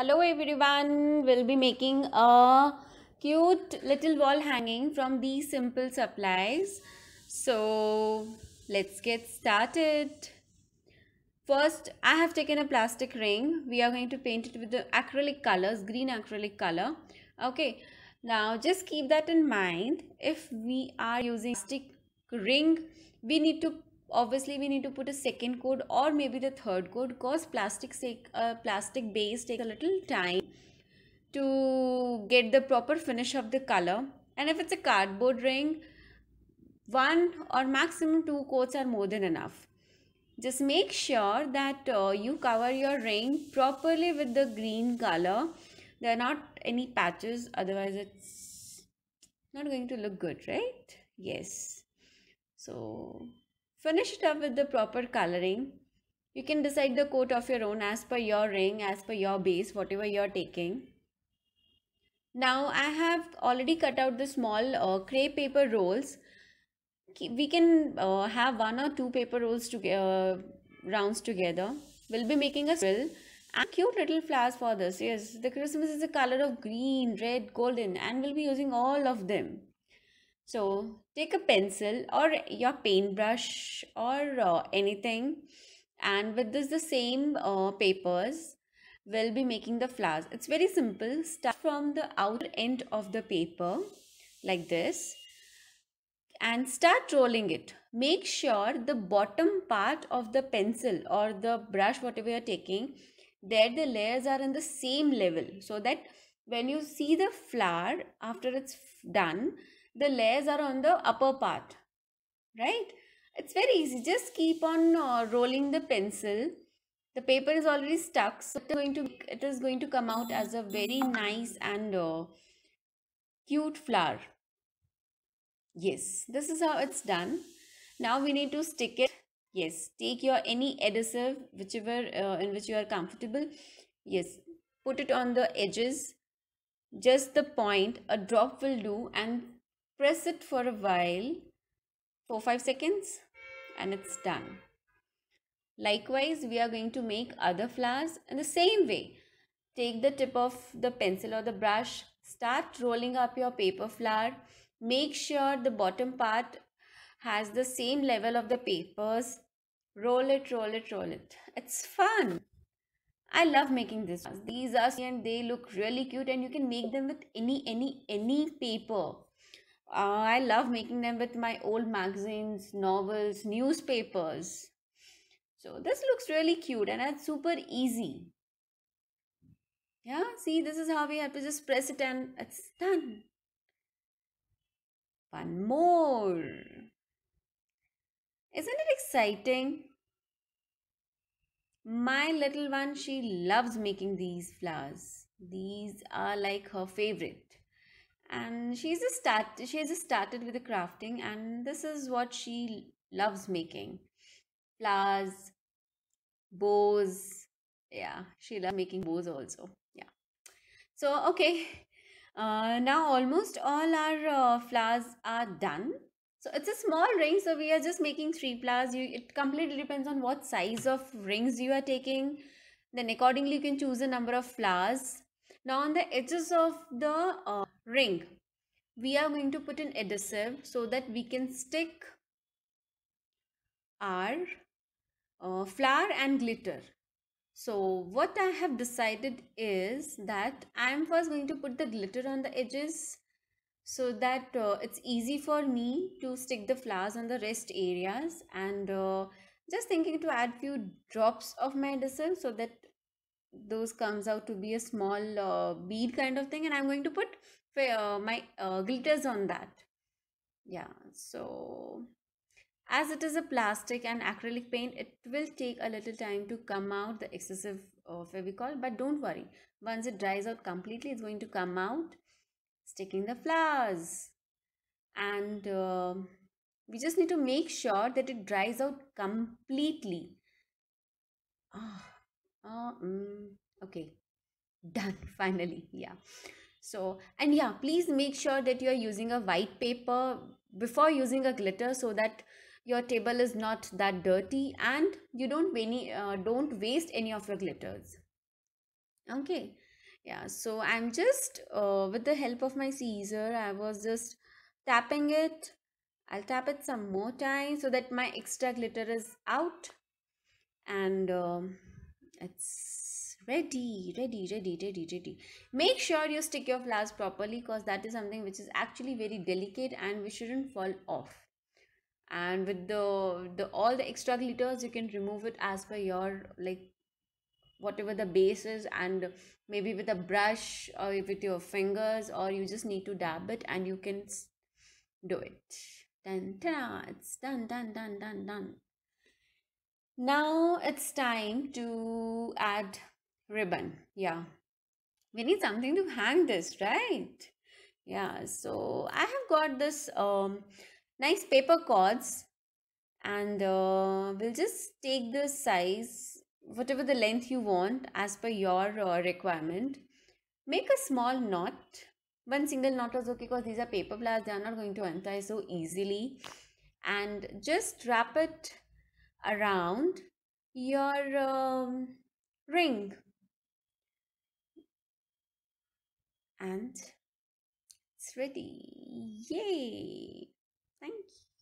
Hello everyone, we'll be making a cute little wall hanging from these simple supplies. So let's get started. First, I have taken a plastic ring. We are going to paint it with the acrylic colors, green acrylic color. Okay, now just keep that in mind. If we are using plastic ring, we need to put a second coat or maybe the third coat, because plastic base takes a little time to get the proper finish of the color. And if it's a cardboard ring, one or maximum two coats are more than enough. Just make sure that you cover your ring properly with the green color. There are not any patches, otherwise it's not going to look good, right? Yes. So finish it up with the proper coloring. You can decide the coat of your own as per your ring, as per your base, whatever you are taking. Now I have already cut out the small crepe paper rolls. We can have one or two paper rolls rounds together. We'll be making a swirl and cute little flowers for this. Yes, the Christmas is the color of green, red, golden, and we'll be using all of them. So take a pencil or your paintbrush or anything, and with this the same papers we'll be making the flowers. It's very simple. Start from the outer end of the paper like this and start rolling it. Make sure the bottom part of the pencil or the brush, whatever you're taking, there the layers are in the same level, so that when you see the flower after it's done, the layers are on the upper part, right? It's very easy. Just keep on rolling the pencil. The paper is already stuck, so it is going to come out as a very nice and cute flower. Yes, this is how it's done. Now we need to stick it. Yes, take your any adhesive, whichever in which you are comfortable. Yes, put it on the edges. Just the point, a drop will do, and press it for a while, 4-5 seconds, and it's done. Likewise, we are going to make other flowers in the same way. Take the tip of the pencil or the brush, start rolling up your paper flower. Make sure the bottom part has the same level of the papers. Roll it, roll it, roll it. It's fun. I love making this. These are, and they look really cute, and you can make them with any paper. I love making them with my old magazines, novels, newspapers. So this looks really cute and it's super easy. Yeah, see, this is how we have to just press it and it's done. One more. Isn't it exciting? My little one, she loves making these flowers. These are like her favorite. And she has started with the crafting, and this is what she loves making. Flowers, bows. Yeah, she loves making bows also. Yeah. So okay, now almost all our flowers are done. So it's a small ring, so we are just making 3 flowers. It completely depends on what size of rings you are taking. Then accordingly you can choose the number of flowers. Now on the edges of the ring, we are going to put an adhesive so that we can stick our flower and glitter. So what I have decided is that I am first going to put the glitter on the edges so that it's easy for me to stick the flowers on the rest areas, and just thinking to add few drops of my adhesive so that those comes out to be a small bead kind of thing, and I'm going to put my glitters on that. Yeah, so as it is a plastic and acrylic paint, it will take a little time to come out the excessive Fevicol, but don't worry, once it dries out completely it's going to come out. Sticking the flowers, and we just need to make sure that it dries out completely. Okay, done finally. Yeah, so, and yeah, please make sure that you are using a white paper before using a glitter so that your table is not that dirty and you don't waste any of your glitters. Okay, Yeah, so I'm just with the help of my Caesar, I was just tapping it. I'll tap it some more time so that my extra glitter is out, and it's ready. Make sure you stick your flowers properly, because that is something which is actually very delicate and we shouldn't fall off. And with the all the extra glitters, you can remove it as per your, like, whatever the base is, and maybe with a brush or with your fingers, or you just need to dab it and you can do it. Dun, ta-da. It's done. Now it's time to add ribbon. Yeah, we need something to hang this, right? Yeah, so I have got this nice paper cords, and we'll just take the size, whatever the length you want as per your requirement. Make a small knot. One single knot was okay, because these are paper flowers, they are not going to untie so easily. And just wrap it around your ring, and it's ready. Yay! Thank you.